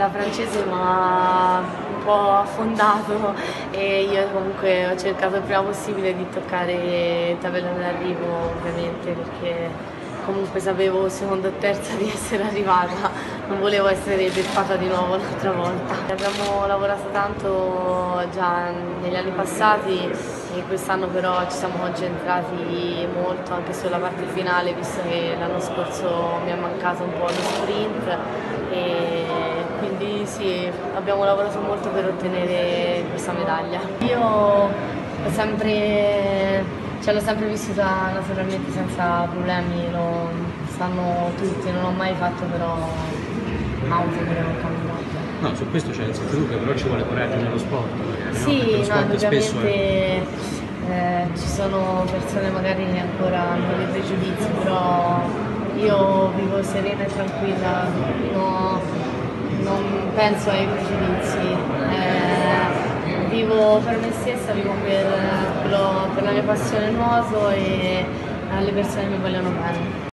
La francese mi ha un po' affondato e io comunque ho cercato il prima possibile di toccare il tabellone d'arrivo, ovviamente, perché comunque sapevo seconda o terza di essere arrivata, non volevo essere dettata di nuovo l'altra volta. Abbiamo lavorato tanto già negli anni passati e quest'anno però ci siamo concentrati molto anche sulla parte finale, visto che l'anno scorso mi è mancato un po' lo sprint e quindi sì, abbiamo lavorato molto per ottenere questa medaglia. Io l'ho sempre vissuta naturalmente senza problemi, lo sanno tutti, non ho mai fatto però auto per un campionato. No, su questo c'è il senso dubbio, però ci vuole coraggio nello sport. Magari, sì, no? Lo sport spesso è... ci sono persone magari che ancora hanno dei pregiudizi, però io vivo serena e tranquilla. Non penso ai pregiudizi, vivo per me stessa, vivo per la mia passione nuoto e alle persone che mi vogliono bene.